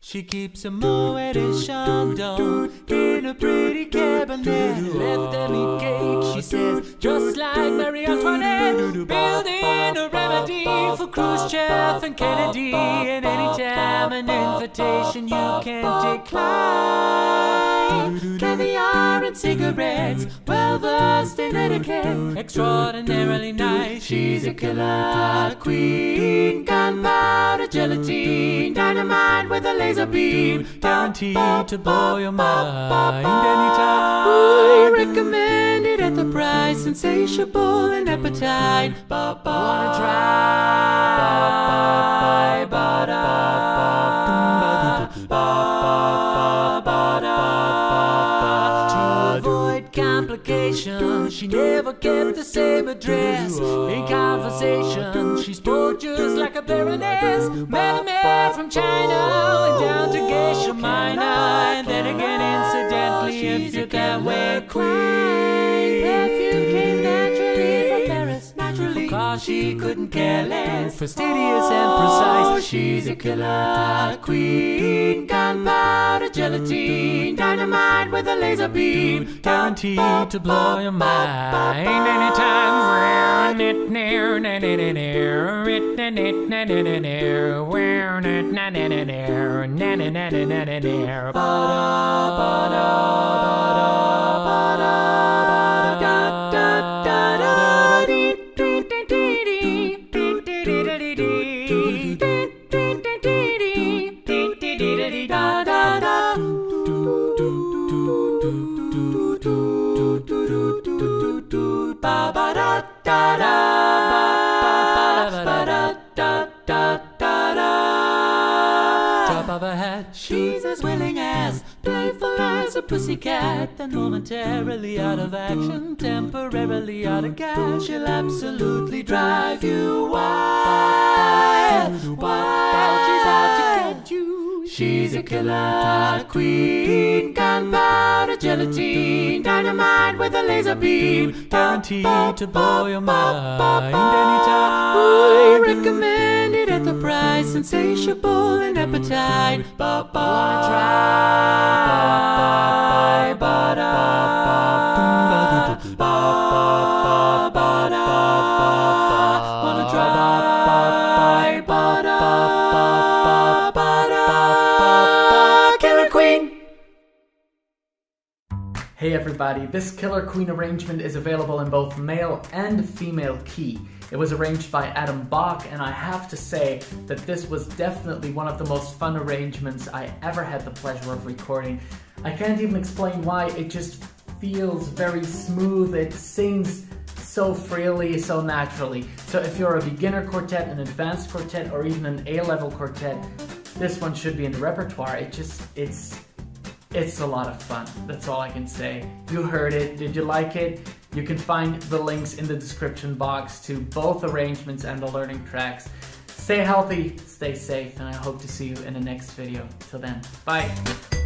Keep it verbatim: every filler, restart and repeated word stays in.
She keeps a Moet et Chandon in a pretty cabinet. Left any cake, she says, just like Marie Antoinette. Building a remedy for Khrushchev and Kennedy. And anytime an invitation you can decline. Caviar and cigarettes, well versed in etiquette. Extraordinarily nice, she's a killer queen. Gunpowder, gelatine, dynamite with a laser beam, guaranteed to blow your mind anytime. Ooh, recommended at the price, insatiable in appetite. Wanna try? To avoid complications, she never kept the same address. In conversation, she spoke just like a baroness. Met a man from China, minor, and then again, incidentally, if you can wear Queen perfume came naturally from Paris, naturally, cause she couldn't care less. Fastidious and precise, she's a killer queen. Gunpowder, gelatine, dynamite with a laser beam, guaranteed to blow your mind anytime. She's as willing as, playful as a pussycat. Then momentarily out of action, temporarily out of gas, she'll absolutely drive you wild, wild. She's out to get you. She's a killer queen. Gunpowder, gelatine, dynamite with a laser beam, guaranteed to blow your mind anytime. Ooh, recommended at the price, insatiable in appetite. Ba ba try, ba da ba ba ba da. Wanna try, ba da ba ba da. Killer Queen. Hey everybody, this Killer Queen arrangement is available in both male and female key. It was arranged by Adam Bock, and I have to say that this was definitely one of the most fun arrangements I ever had the pleasure of recording. I can't even explain why, it just feels very smooth, it sings so freely, so naturally. So if you're a beginner quartet, an advanced quartet, or even an A-level quartet, this one should be in the repertoire. It just, it's, it's a lot of fun, that's all I can say. You heard it, did you like it? You can find the links in the description box to both arrangements and the learning tracks. Stay healthy, stay safe, and I hope to see you in the next video. Till then, bye!